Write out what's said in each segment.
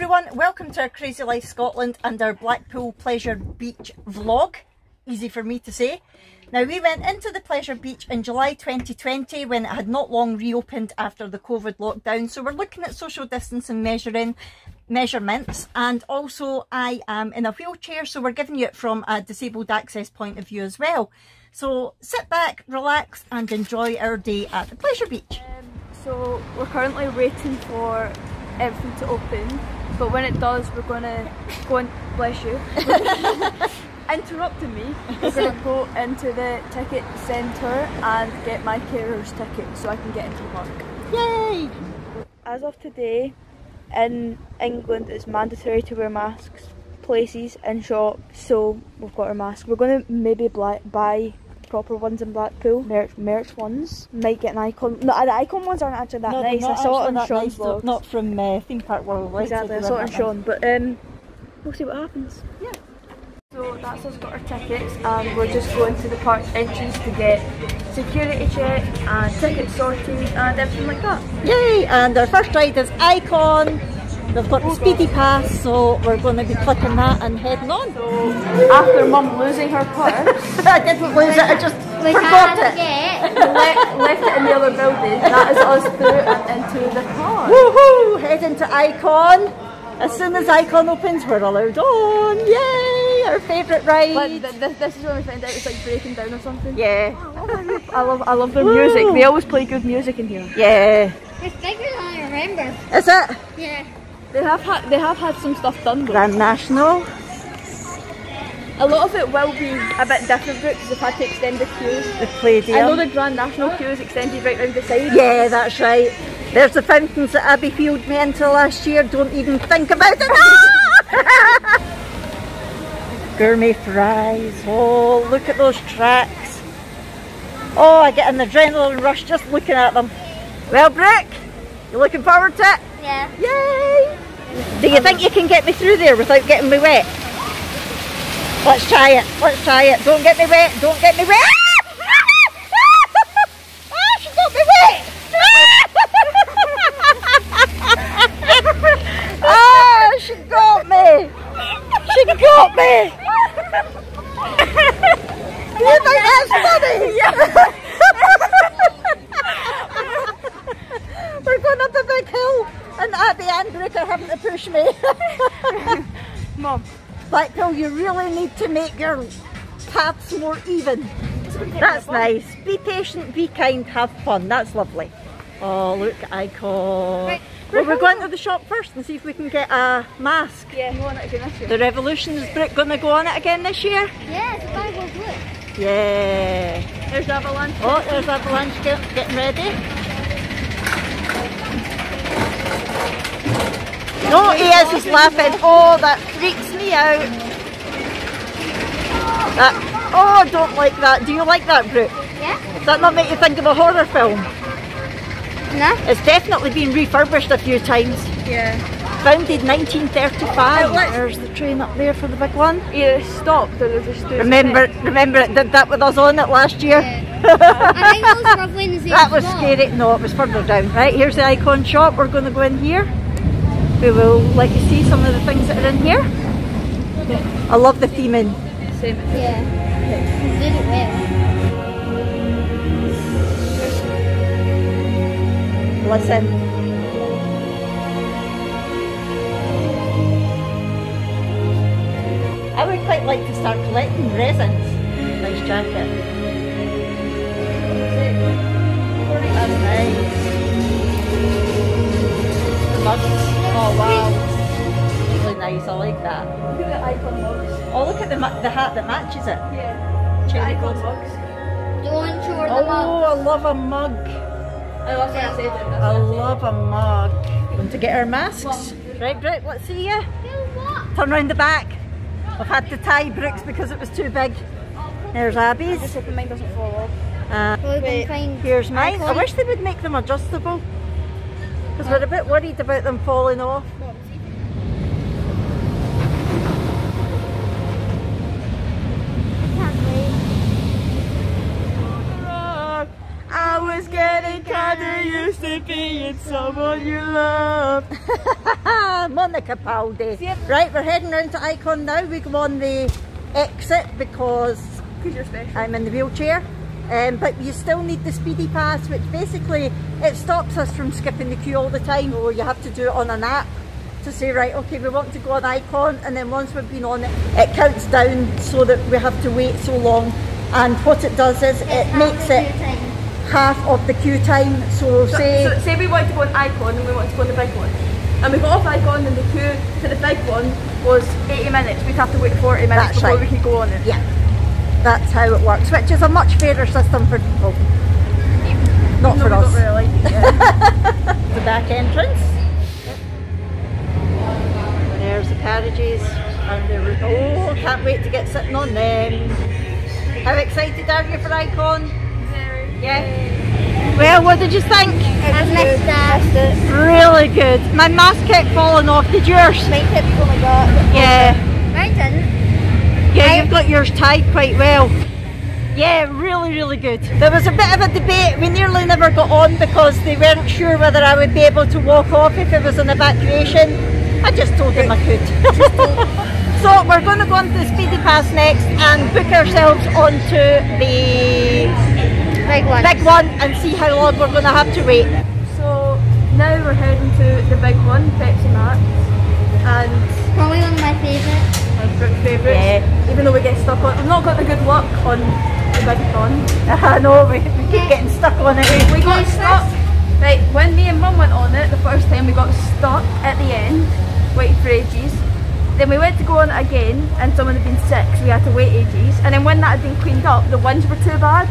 everyone, welcome to Our Crazy Life Scotland and our Blackpool Pleasure Beach vlog. Easy for me to say. Now, we went into the Pleasure Beach in July 2020 when it had not long reopened after the COVID lockdown, so we're looking at social distancing measurements, and also I am in a wheelchair, so we're giving you it from a disabled access point of view as well. So sit back, relax and enjoy our day at the Pleasure Beach. So we're currently waiting for everything to open, but when it does we're going to go and, bless you, interrupting me, we're going to go into the ticket centre and get my carer's ticket so I can get into work. Yay! As of today, in England it's mandatory to wear masks, places and shops, so we've got our mask. We're going to maybe buy proper ones in Blackpool, merch ones, might get an Icon. No, the Icon ones aren't actually that nice, I saw it on Sean's vlog. Not from Theme Park World. Exactly, I saw it on Sean, but we'll see what happens. Yeah. So that's us got our tickets and we're just going to the park entrance to get security check and ticket sorted and everything like that. Yay! And our first ride is Icon. They've got the speedy pass, so we're going to be clicking that and heading on. So after mum losing her purse, I didn't lose it, I just forgot it. Left it in the other building. That is us through and into the car. Woohoo! Heading to Icon. As soon as Icon opens, we're allowed on. Yay! Our favourite ride. But this is when we find out it's like breaking down or something. Yeah. Oh, I love their music. They always play good music in here. Yeah. It's bigger than I remember. Is it? Yeah. They have had some stuff done though. Grand National. A lot of it will be a bit different because they've had to extend the queues. The Playdium. I know the Grand National queue is extended right round the side. Yeah, that's right. There's the fountains that Abbey Field me into last year. Don't even think about it. Ah! Gourmet fries. Oh, look at those tracks. Oh, I get an adrenaline rush just looking at them. Well, Brooke, you looking forward to it? Yeah. Yay! Do you think you can get me through there without getting me wet? Let's try it. Let's try it. Don't get me wet. Don't get me wet. Ah, she got me wet. Ah, she got me. She got me. Do you think that's funny? Yeah. We're going up the big hill. And Abby and Brooke are having to push me. Mum. Blackpool, you really need to make your paths more even. That's nice. Be patient, be kind, have fun. That's lovely. Oh, look, Icon. Right. Well, we're going to the shop first and see if we can get a mask. Yeah, you want it again this year. The Revolution, is Brooke going to go on it again this year? Yeah, it's a Bible's look. Yeah. There's Avalanche. Oh, there's Avalanche getting ready. No, he is, he's laughing. Oh, that freaks me out. That, oh, I don't like that. Do you like that, Brooke? Yeah. Does that not make you think of a horror film? No. It's definitely been refurbished a few times. Yeah. Founded 1935. There's the train up there for the big one. Yeah, it stopped. Or just remember it did that with us on it last year? Yeah. I think those were Wednesday. That was scary. No, it was further down. Right, here's the Icon shop. We're going to go in here. We will let you see some of the things that are in here. I love the theming. Same. Yeah. They did it well. Listen. I would quite like to start collecting resins. Nice jacket. That's nice. The mugs. Oh wow, really nice, I like that. Look at the Icon mugs. Oh, look at the hat that matches it. Yeah, the Icon mugs. Don't show the mugs. Oh, I love a mug. I love a mug. Going to get our masks. Right, Brooke, let's see ya. Turn round the back. I've had to tie Brooke's because it was too big. There's Abby's. I just hope mine doesn't fall off. Here's mine. I wish they would make them adjustable. Because we're a bit worried about them falling off. Can't wait. I was getting kinda used to being someone you love. Monica Paldi. Yep. Right, we're heading round to Icon now. We go on the exit because you're special. I'm in the wheelchair. But you still need the speedy pass, which basically it stops us from skipping the queue all the time, or you have to do it on an app to say, right, okay, we want to go on Icon, and then once we've been on it, it counts down so that we have to wait so long. And what it does is it makes it half of the queue time. So say we want to go on Icon and we want to go on the big one, and we got off Icon and the queue to the big one was 80 minutes. We'd have to wait 40 minutes before we could go on it. Yeah. That's how it works, which is a much fairer system for people. Not for us. Not really like it, yeah. The back entrance. Yep. There's the carriages and the roof. Oh, can't wait to get sitting on them. How excited are you for Icon? Very. Yeah. Well, what did you think? I missed that. Really good. My mask kept falling off. Did yours? Mine kept falling off. Yeah. Mine didn't. Yeah, you've got yours tied quite well. Yeah, really, really good. There was a bit of a debate. We nearly never got on because they weren't sure whether I would be able to walk off if it was an evacuation. I just told them I could. So we're going to go on to the speedy pass next and book ourselves onto the big one and see how long we're going to have to wait. So now we're heading to the big one, Pepsi Max, and probably one of my favourites. Favourites, yeah. Even though we get stuck on, we've not got the good luck on the big one. I know, we keep getting stuck on it. We got stuck, right, when me and Mum went on it the first time, we got stuck at the end, waiting for ages. Then we went to go on it again and someone had been sick, so we had to wait ages. And then when that had been cleaned up, the winds were too bad,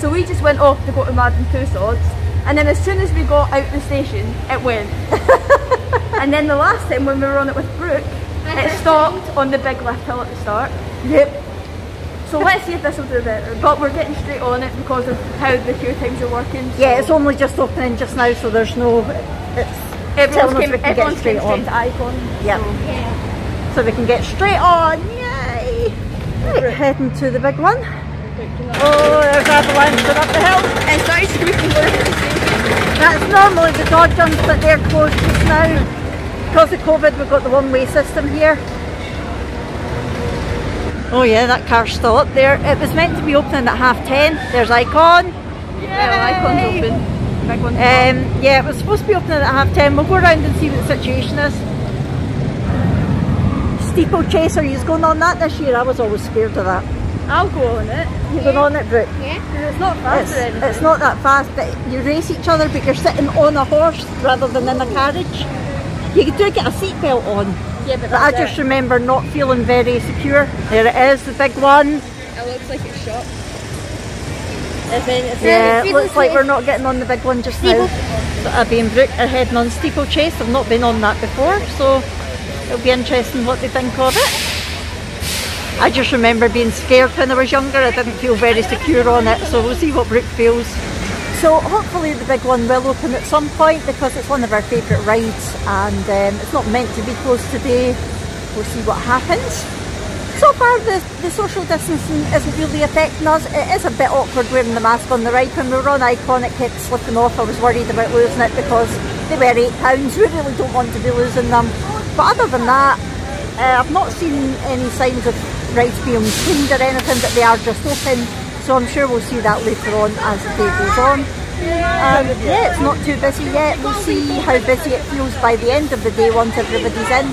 so we just went off to go to Marden Tussauds. And then as soon as we got out the station, it went. And then the last time when we were on it with Brooke, it stopped on the big lift hill at the start. Yep. So let's see if this will do better. But we're getting straight on it because of how the queue times are working. So yeah, it's only just opening just now, so there's no... Everyone's straight to Icon. Yep. So. Yeah. So we can get straight on. Yay! Right, heading to the big one. Oh, there's Avalanche up the hill. It's not squeaking over. That's normally the Dodgems, but they're closed just now. Because of COVID, we've got the one-way system here. Oh yeah, that car's still up there. It was meant to be opening at 10:30. There's Icon. Yeah, well, Icon's open. Big one's open. Yeah, it was supposed to be opening at 10:30. We'll go around and see what the situation is. Steeplechase, are you going on that this year? I was always scared of that. I'll go on it. You're going on it, Brooke? Yeah. Because it's not fast or anything. It's not that fast, but you race each other, but you're sitting on a horse rather than in a carriage. You do get a seatbelt on, yeah, but I just remember not feeling very secure. There it is, the big one. It looks like it's shot. Yeah, it looks like we're not getting on the big one just now. So Abby and Brooke are heading on Steeplechase. They've not been on that before, so it'll be interesting what they think of it. I just remember being scared when I was younger. I didn't feel very secure on it, so we'll see what Brooke feels. So hopefully the big one will open at some point because it's one of our favourite rides, and it's not meant to be closed today. We'll see what happens. So far the social distancing isn't really affecting us. It is a bit awkward wearing the mask on the ride. When we were on Icon it kept slipping off. I was worried about losing it because they were £8. We really don't want to be losing them. But other than that, I've not seen any signs of rides being cleaned or anything, but they are just open. So I'm sure we'll see that later on as the day goes on. Yeah, it's not too busy yet. We'll see how busy it feels by the end of the day once everybody's in.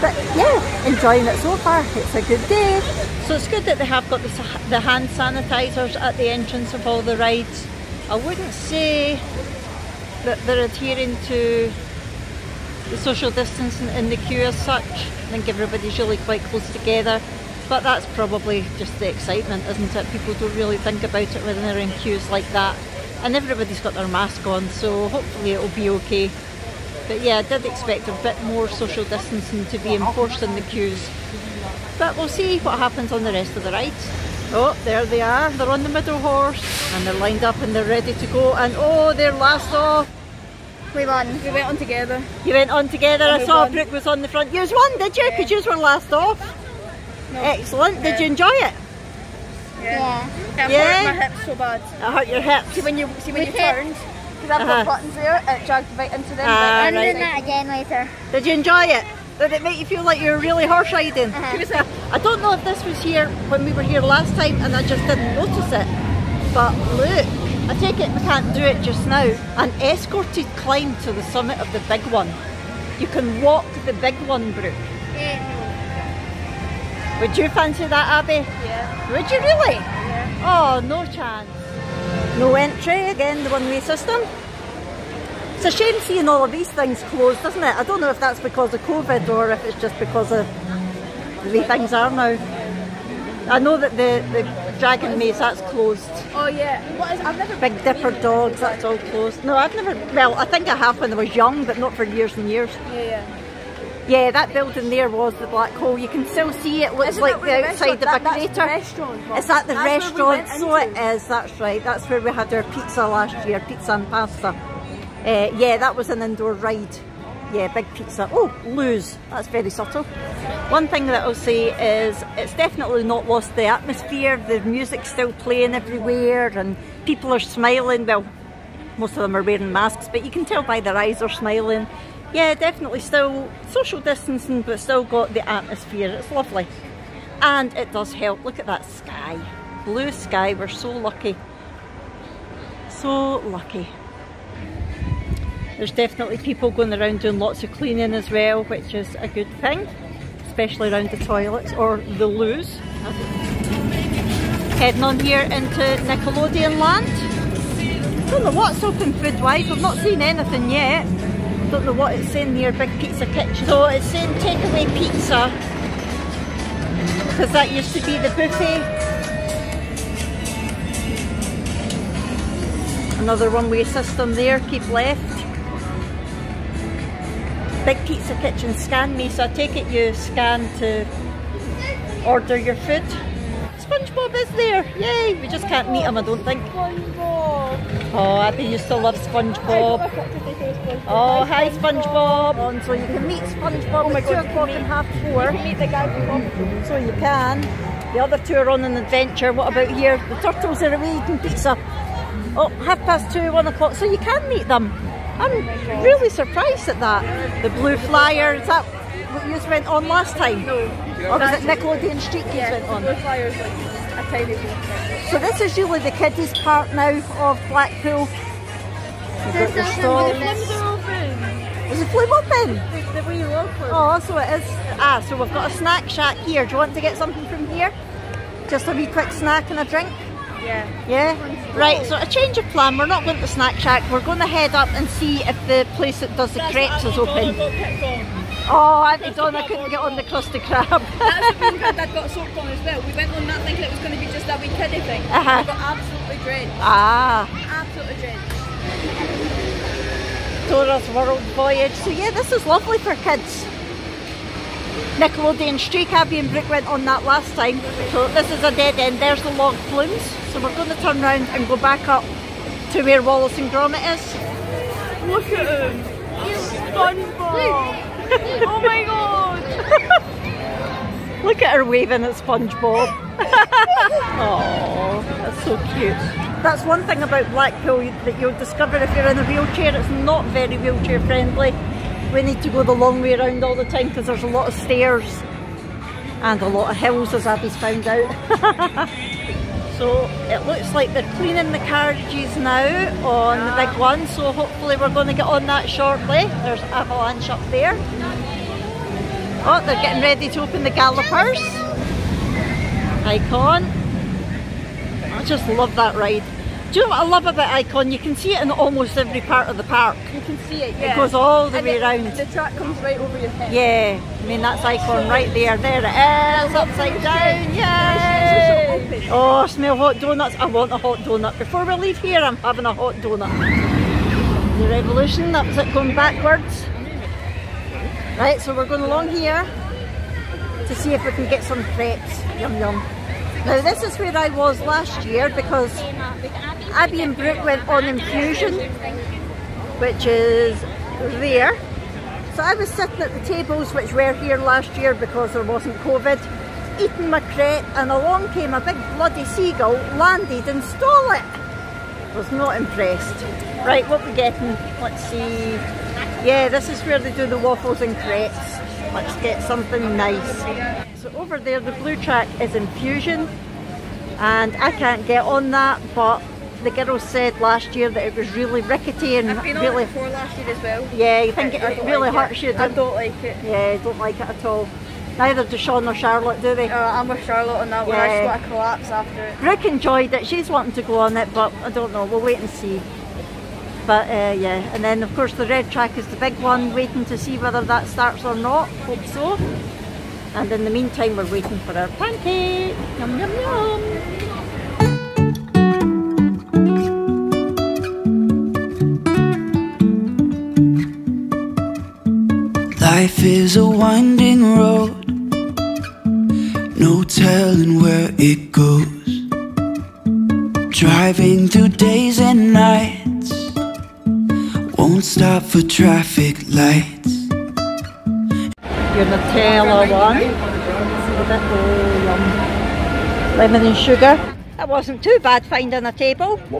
But yeah, enjoying it so far. It's a good day. So it's good that they have got the hand sanitizers at the entrance of all the rides. I wouldn't say that they're adhering to the social distancing in the queue as such. I think everybody's really quite close together. But that's probably just the excitement, isn't it? People don't really think about it when they're in queues like that. And everybody's got their mask on, so hopefully it'll be okay. But yeah, I did expect a bit more social distancing to be enforced in the queues. But we'll see what happens on the rest of the rides. Oh, there they are. They're on the middle horse. And they're lined up and they're ready to go. And oh, they're last off. We won. We went on together. You went on together. I saw Brooke was on the front. You won, did you? Because you were last off. No. Excellent. Did you enjoy it? Yeah. Yeah. I hurt my hips so bad. I hurt your hips. See when you turned. Because I've got buttons there and it dragged right into them. I'm doing that again later. Did you enjoy it? Did it make you feel like you were really horse riding? I don't know if this was here when we were here last time and I just didn't notice it. But look, I take it we can't do it just now. An escorted climb to the summit of the big one. You can walk the big one, Brooke. Yeah. Would you fancy that, Abby? Yeah. Would you really? Yeah. Oh, no chance. No entry, again the one-way system. It's a shame seeing all of these things closed, isn't it? I don't know if that's because of COVID or if it's just because of the way things are now. I know that the Dragon Maze, that's closed. Oh yeah. What is, I've never Big Dipper dogs, that's all closed. No, I've never, well, I think I have when I was young, but not for years and years. Yeah. Yeah, that building there was the Black Hole. You can still see it. Looks like the outside the big crater. Is that the restaurant? So it is. That's right. That's where we had our pizza last year, pizza and pasta. Yeah, that was an indoor ride. Yeah, big pizza. Oh, lose. That's very subtle. One thing that I'll say is it's definitely not lost the atmosphere. The music's still playing everywhere, and people are smiling. Well, most of them are wearing masks, but you can tell by their eyes they're smiling. Yeah, definitely still social distancing, but still got the atmosphere. It's lovely. And it does help. Look at that sky. Blue sky. We're so lucky. So lucky. There's definitely people going around doing lots of cleaning as well, which is a good thing. Especially around the toilets or the loos. Heading on here into Nickelodeon land. Don't know what's open food-wise. We've not seen anything yet. Don't know what it's saying here, Big Pizza Kitchen. So it's saying takeaway pizza, because that used to be the buffet. Another one-way system there, keep left. Big Pizza Kitchen, scan me, so I take it you scan to order your food. SpongeBob is there, yay! We just can't meet him, I don't think. SpongeBob! Oh, Abby used to love SpongeBob. Oh, hi SpongeBob! So you can meet SpongeBob at 2 o'clock and half 4. You can meet the guy from Bob. So you can. The other two are on an adventure. What about here? The turtles are away eating pizza. Oh, 2:30, 1 o'clock. So you can meet them. I'm really surprised at that. The Blue Flyer, is that what you went on last time? No. Or was it Nickelodeon Street you went on? The Blue Flyer's like a tiny bit. So this is usually the kiddies part now of Blackpool. There's the flims open. Is the flim open? The wee open. Oh, so it is. Ah, so we've got a snack shack here. Do you want to get something from here? Just a wee quick snack and a drink? Yeah. Yeah? Right, so a change of plan. We're not going to the snack shack. We're going to head up and see if the place that does the crepes is open. Oh, Auntie Donna couldn't get on the Krusty Krab. That's the one that Dad got soaked on as well. We went on that thinking it was going to be just that wee kiddie thing. We got absolutely drenched. Ah. Absolutely drenched. Dora's World Voyage. So yeah, this is lovely for kids. Nickelodeon Street, Abby and Brooke went on that last time. So this is a dead end. There's the log flumes. So we're going to turn round and go back up to where Wallace and Gromit is. Look at him. SpongeBob. Oh my god. Look at her waving at SpongeBob. Oh, that's so cute. That's one thing about Blackpool that you'll discover if you're in a wheelchair, it's not very wheelchair friendly. We need to go the long way around all the time because there's a lot of stairs and a lot of hills, as Abby's found out. So it looks like they're cleaning the carriages now on the big one, so hopefully we're going to get on that shortly. There's Avalanche up there. Oh, they're getting ready to open the Gallopers. Icon. I just love that ride. Do you know what I love about Icon? You can see it in almost every part of the park. You can see it, yeah. It goes all the way round. The track comes right over your head. Yeah, I mean that's Icon right there. There it is, upside down, yay! Oh, smell hot donuts. I want a hot donut. Before we leave here, I'm having a hot donut. The Revolution, that was it going backwards. Right, so we're going along here to see if we can get some crepes. Yum yum. Now this is where I was last year because Abby and Brooke went on Infusion, which is there. So I was sitting at the tables which were here last year because there wasn't COVID, eaten my crepe and along came a big bloody seagull, landed and stole it. Was not impressed. Right, what we getting? Let's see. Yeah, this is where they do the waffles and crepes. Let's get something nice. So over there, the blue track is Infusion. And I can't get on that, but the girls said last year that it was really rickety and I've been on really it before last year as well. Yeah, you think it really like hurts you. I don't like it. Yeah, I don't like it at all. Neither do Sean or Charlotte, do they? I'm with Charlotte on that one. I just want to collapse after it. Rick enjoyed it. She's wanting to go on it, but I don't know. We'll wait and see. But yeah, and then of course the red track is the big one, waiting to see whether that starts or not. Hope so. And in the meantime, we're waiting for our pancake. Yum, yum, yum. Life is a winding road, no telling where it goes. Driving through days and nights, won't stop for traffic lights. Your Nutella one, lemon and sugar. That wasn't too bad finding a table. So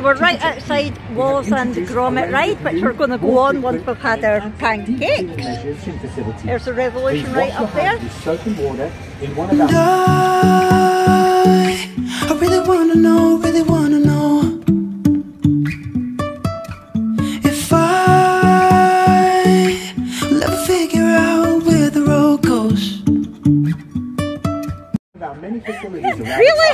we're right outside Wallace and Gromit ride, which we're going to go on once we've had our pancakes. There's the Revolution right up there. And I really wanna know if I will ever figure out where the road goes. Really?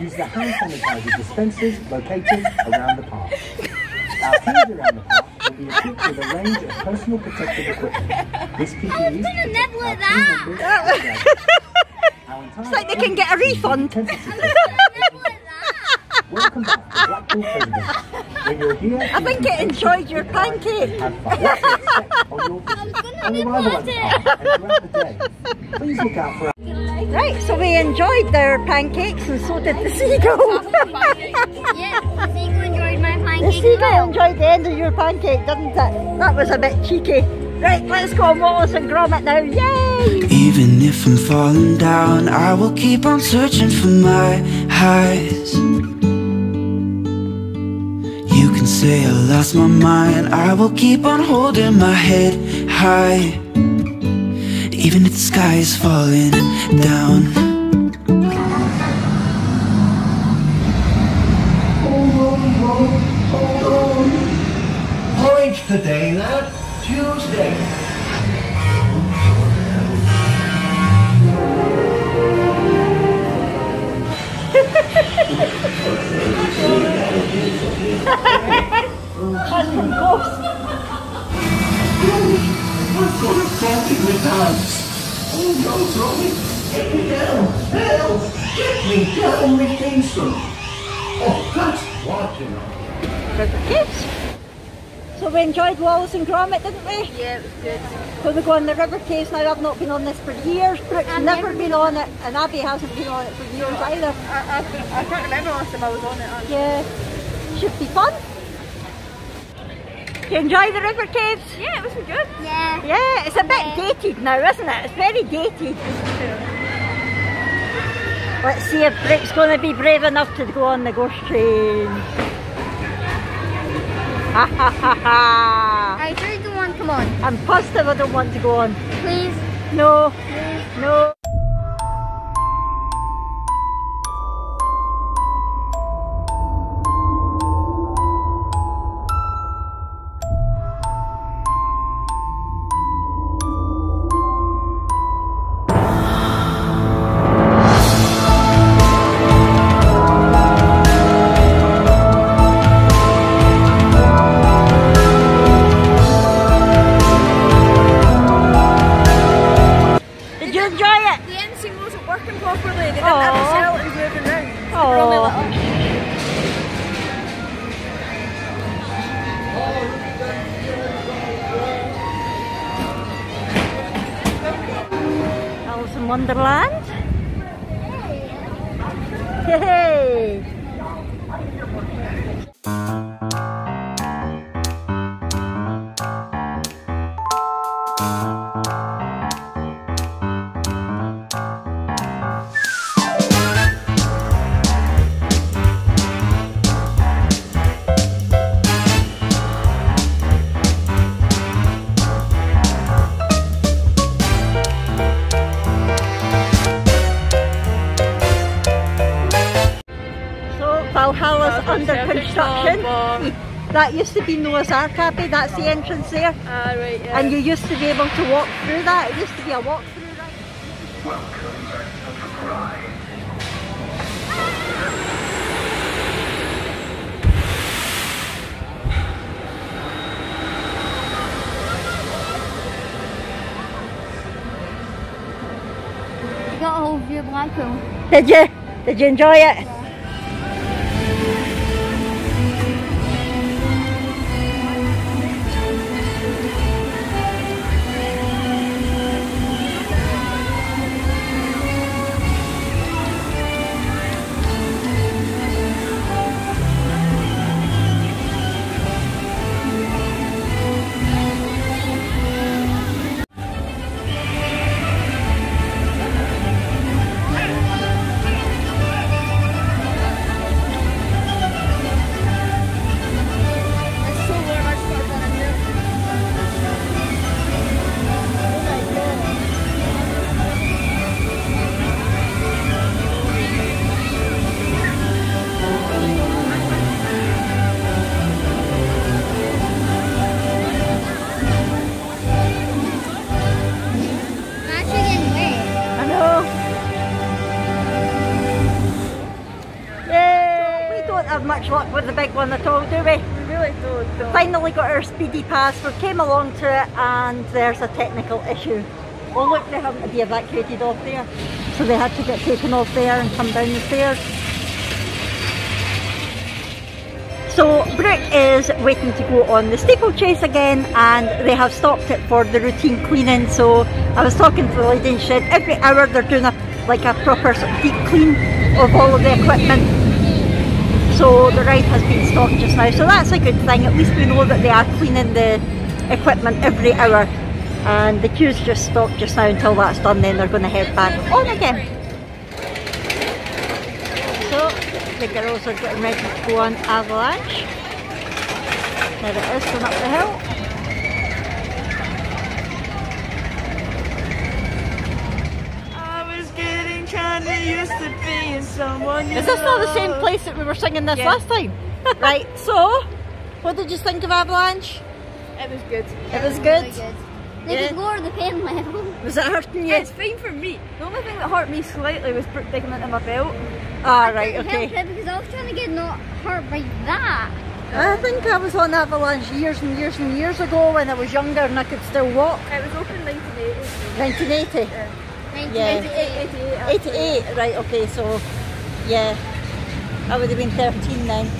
Use the hand sanitizer dispensers located around the park. Our food around the park will be equipped with a range of personal protective equipment. This PPE. It's like they can get a refund. Welcome back to Blackpool Pleasure Beach. When you're here, I think it enjoyed your pancake. Right, so we enjoyed their pancakes and so did the seagull. Yeah, the seagull enjoyed my pancake. The seagull enjoyed the end of your pancake, didn't it? That was a bit cheeky. Right, let's go on Wallace and Gromit now, yay! Even if I'm falling down, I will keep on searching for my highs. You can say I lost my mind, I will keep on holding my head high. Even if the sky is falling down. Oh, it's today, that's Tuesday. That's from Ghost. What's going to happen with us? Oh no, Tommy! Get me down! Help! Get me down with Kingston! Oh, that's watching us! For the kids! So we enjoyed Wallace and Gromit, didn't we? Yeah, it was good. So we go on the River Caves now. I've not been on this for years. Brooke's never been on it, and Abby hasn't been on it for years either. I can't remember last time I was on it. Yeah. Should be fun. You enjoy the River Caves? Yeah, it was good. Yeah. Yeah, it's a bit dated now, isn't it? It's very dated. Let's see if Brooke's going to be brave enough to go on the ghost train. Ha ha ha ha. I really don't want to come on. I'm positive I don't want to go on. Please. No. Please. No. Wonderland. Hey! Hey. Valhalla's under construction. That used to be Noah's Ark, Abby. That's the entrance there. Ah, right, yeah. And you used to be able to walk through that. It used to be a walk through, right? Welcome to the ride. I got a whole view of Blackpool. Did you? Did you enjoy it? Luck with the big one at all, do we? We really don't, though. Finally got our speedy pass. We came along to it and there's a technical issue. Oh look, they happened to be evacuated off there, so they had to get taken off there and come down the stairs. So Brooke is waiting to go on the steeplechase again, and they have stopped it for the routine cleaning. So I was talking to the lady and she said every hour they're doing a proper deep clean of all of the equipment. So the ride has been stopped just now, so that's a good thing. At least we know that they are cleaning the equipment every hour, and the queue's just stopped just now. Until that's done, then they're going to head back on again. So the girls are getting ready to go on Avalanche. There it is, going up the hill. Used to be someone. Is this not the same place that we were singing this last time? Right, so what did you think of Avalanche? It was good. It was good? Really good. They could lower the pain level. Was it hurting you? It's fine for me. The only thing that hurt me slightly was Brooke digging into my belt. Ah, right, okay. I couldn't help it because I was trying to get not hurt by that. I think I was on Avalanche years and years and years ago when I was younger and I could still walk. It was open 1980. 1980? Yeah. 88, right, okay, so yeah, I would have been 13 then.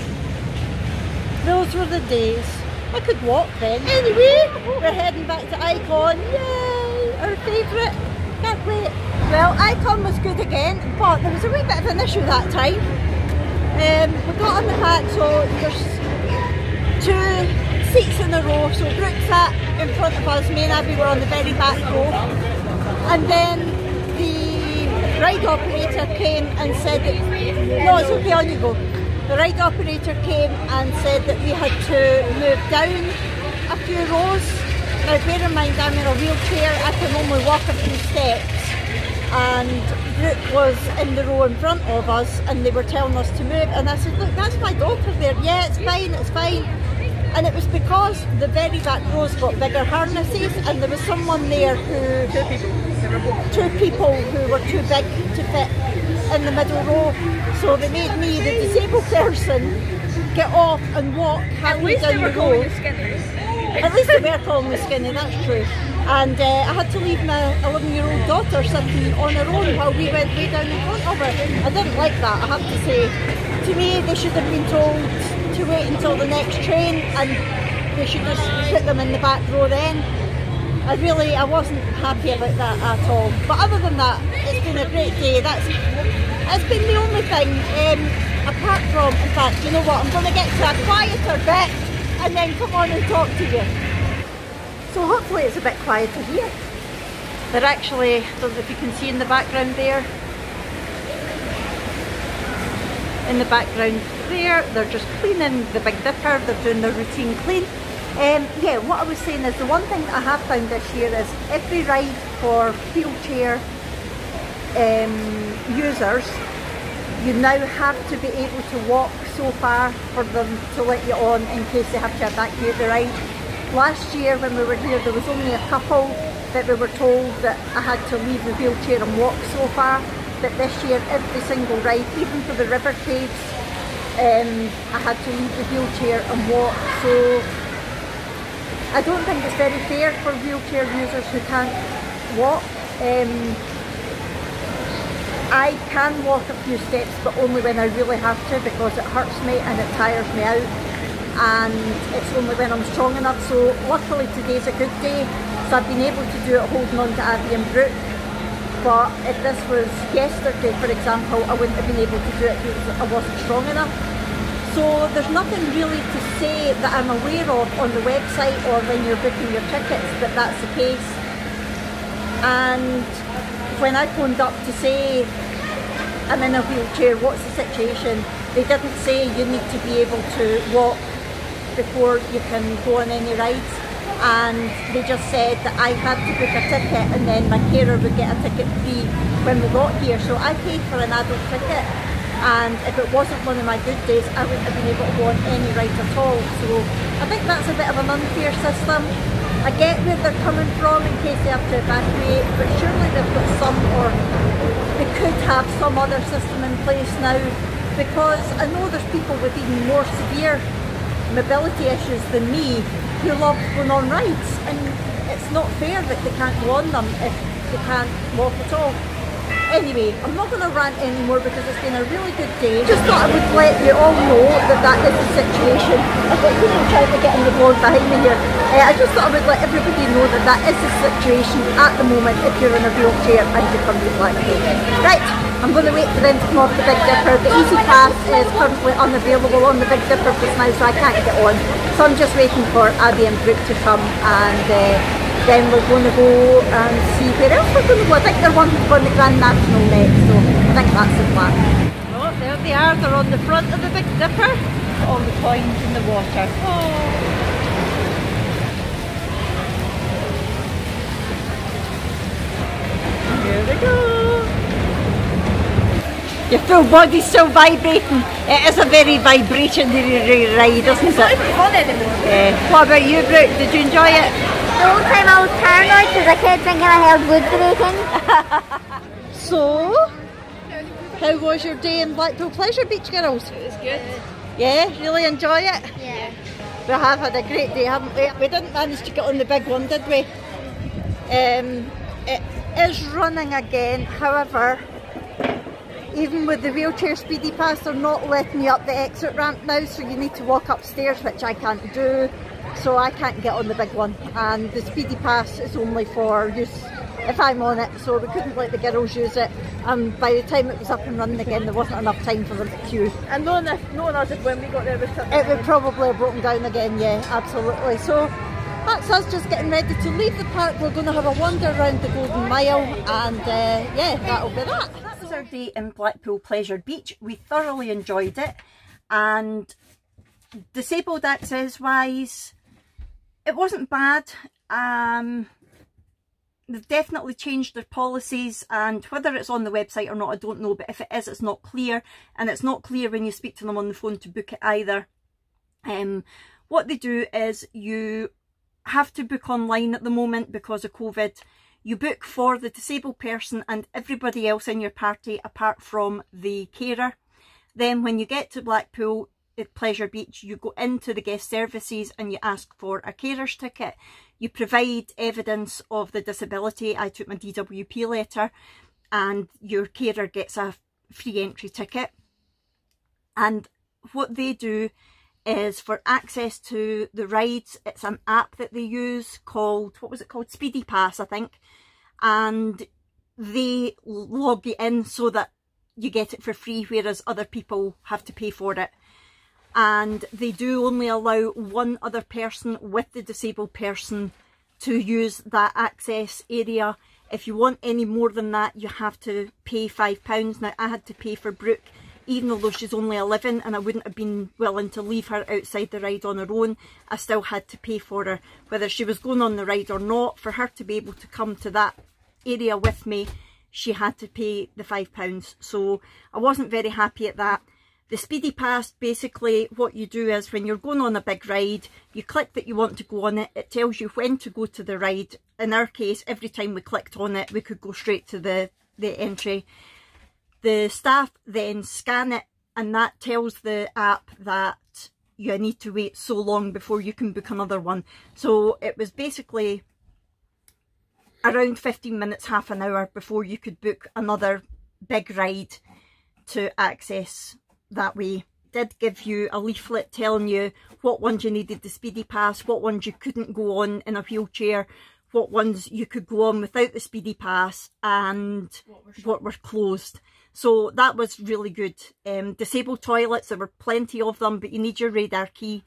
Those were the days. I could walk then. Anyway, we're heading back to Icon. Yay, our favourite. Can't wait. Well, Icon was good again, but there was a wee bit of an issue that time. We got on the hat, so there's 2 seats in a row. So Brooke sat in front of us, me and Abby were on the very back row. And then the ride operator came and said that, no, it's okay, on you go. The ride operator came and said that we had to move down a few rows. Now bear in mind I'm in a wheelchair, I can only walk a few steps, and Brooke was in the row in front of us and they were telling us to move, and I said, look, that's my daughter there, yeah, it's fine, it's fine. And it was because the very back rows got bigger harnesses and there was someone there who... Two people who were too big to fit in the middle row, so they made me, the disabled person, get off and walk halfway down the road. At least they were calling me skinny, that's true. And I had to leave my 11-year-old daughter sitting on her own while we went way down in front of her. I didn't like that, I have to say. To me, they should have been told to wait until the next train and they should just put them in the back row then. I wasn't happy about that at all. But other than that, it's been a great day. That's been the only thing, apart from, in fact, you know what, I'm going to get to a quieter bit and then come on and talk to you. So hopefully it's a bit quieter here. They're actually, I don't know if you can see in the background there, they're just cleaning the Big Dipper, they're doing their routine clean. Yeah, what I was saying is the one thing that I have found this year is every ride for wheelchair users You now have to be able to walk so far for them to let you on in case they have to evacuate the ride. Last year when we were here there was only a couple that we were told that I had to leave the wheelchair and walk so far, but this year every single ride, even for the River Caves, I had to leave the wheelchair and walk. So I don't think it's very fair for wheelchair users who can't walk. I can walk a few steps, but only when I really have to, because it hurts me and it tires me out, and it's only when I'm strong enough. So luckily today's a good day, so I've been able to do it holding on to Abby and Brooke. But if this was yesterday, for example, I wouldn't have been able to do it because I wasn't strong enough. So there's nothing really to say that I'm aware of on the website or when you're booking your tickets that that's the case. And when I phoned up to say I'm in a wheelchair, what's the situation, they didn't say you need to be able to walk before you can go on any rides, and they just said that I had to book a ticket and then my carer would get a ticket free when we got here. So I paid for an adult ticket, and if it wasn't one of my good days I wouldn't have been able to go on any rides at all. So I think that's a bit of an unfair system. I get where they're coming from in case they have to evacuate, but surely they've got some, or they could have some other system in place now, because I know there's people with even more severe mobility issues than me who love going on rides, and it's not fair that they can't go on them if they can't walk at all. Anyway, I'm not going to rant anymore because it's been a really good day. Just thought I would let you all know that that is the situation. I think people trying to get in the board behind me here. I just thought I would let everybody know that that is the situation at the moment if you're in a wheelchair and you come to Blackpool. Right, I'm going to wait for them to come off the Big Dipper. The Easy Pass is currently unavailable on the Big Dipper just now, so I can't get on. So I'm just waiting for Abby and Brooke to come, and then we're going to go and see where else we're going to go. I think they're wanting to go on the Grand National next, so I think that's the plan. Oh, there they are, they're on the front of the Big Dipper. All the coins in the water. Oh. Here we go. Your full body's still vibrating. It is a very vibrationary ride, isn't it? It's not even fun anymore. Yeah. What about you, Brooke? Did you enjoy it? The whole time I was paranoid because I kept thinking I heard wood breaking. So, how was your day in Blackpool Pleasure Beach, girls? It was good. Yeah, really enjoy it? Yeah. We have had a great day, haven't we? We didn't manage to get on the big one, did we? It is running again, however, even with the wheelchair speedy pass, they're not letting you up the exit ramp now, so you need to walk upstairs, which I can't do. So I can't get on the big one, and the speedy pass is only for use if I'm on it, so we couldn't let the girls use it, and by the time it was up and running again there wasn't enough time for them to queue. And knowing us, if when we got there it would probably have broken down again, yeah, absolutely. So that's us just getting ready to leave the park. We're going to have a wander around the Golden Mile, and yeah, that'll be that. That was our day in Blackpool Pleasure Beach. We thoroughly enjoyed it, and disabled access wise it wasn't bad. They've definitely changed their policies, and whether it's on the website or not I don't know, but if it is it's not clear, and it's not clear when you speak to them on the phone to book it either. What they do is you have to book online at the moment because of COVID. You book for the disabled person and everybody else in your party apart from the carer. Then when you get to Blackpool Pleasure Beach, you go into the guest services and you ask for a carer's ticket. You provide evidence of the disability. I took my DWP letter, and your carer gets a free entry ticket. And what they do is for access to the rides, it's an app that they use called, what was it called? Speedy Pass, I think. And they log you in so that you get it for free, whereas other people have to pay for it. And they do only allow one other person with the disabled person to use that access area. If you want any more than that, you have to pay £5. Now, I had to pay for Brooke, even although she's only 11 and I wouldn't have been willing to leave her outside the ride on her own. I still had to pay for her, whether she was going on the ride or not. For her to be able to come to that area with me, she had to pay the £5. So I wasn't very happy at that. The speedy pass, basically what you do is when you're going on a big ride, you click that you want to go on it. It tells you when to go to the ride. In our case, every time we clicked on it, we could go straight to the entry. The staff then scan it, and that tells the app that you need to wait so long before you can book another one. So it was basically around 15 minutes, half an hour before you could book another big ride to access. That way, did give you a leaflet telling you what ones you needed the speedy pass, what ones you couldn't go on in a wheelchair, what ones you could go on without the speedy pass, and what were closed. So that was really good. Disabled toilets, there were plenty of them, but you need your radar key.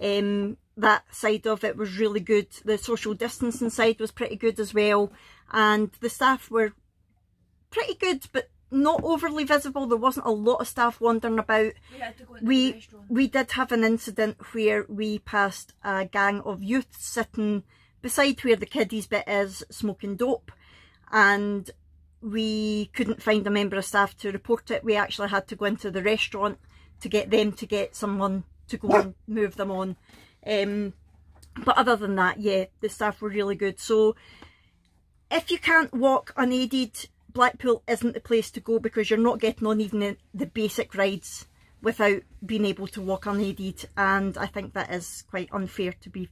That side of it was really good. The social distancing side was pretty good as well, and the staff were pretty good, but not overly visible. There wasn't a lot of staff wandering about. We had to go into the restaurant. We did have an incident where we passed a gang of youth sitting beside where the kiddies bit is, smoking dope, and we couldn't find a member of staff to report it. We actually had to go into the restaurant to get them to get someone to go and move them on. But other than that, yeah, the staff were really good. So if you can't walk unaided, Blackpool isn't the place to go, because you're not getting on even the basic rides without being able to walk unaided, and I think that is quite unfair, to be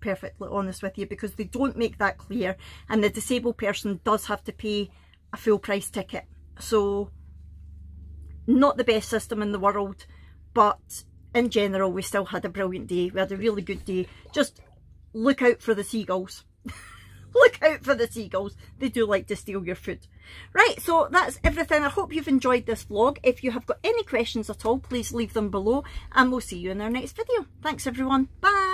perfectly honest with you, because they don't make that clear, and the disabled person does have to pay a full price ticket. So not the best system in the world, but in general we still had a brilliant day. We had a really good day. Just look out for the seagulls. Look out for the seagulls. They do like to steal your food. Right, so that's everything. I hope you've enjoyed this vlog. If you have got any questions at all, please leave them below, and we'll see you in our next video. Thanks everyone. Bye.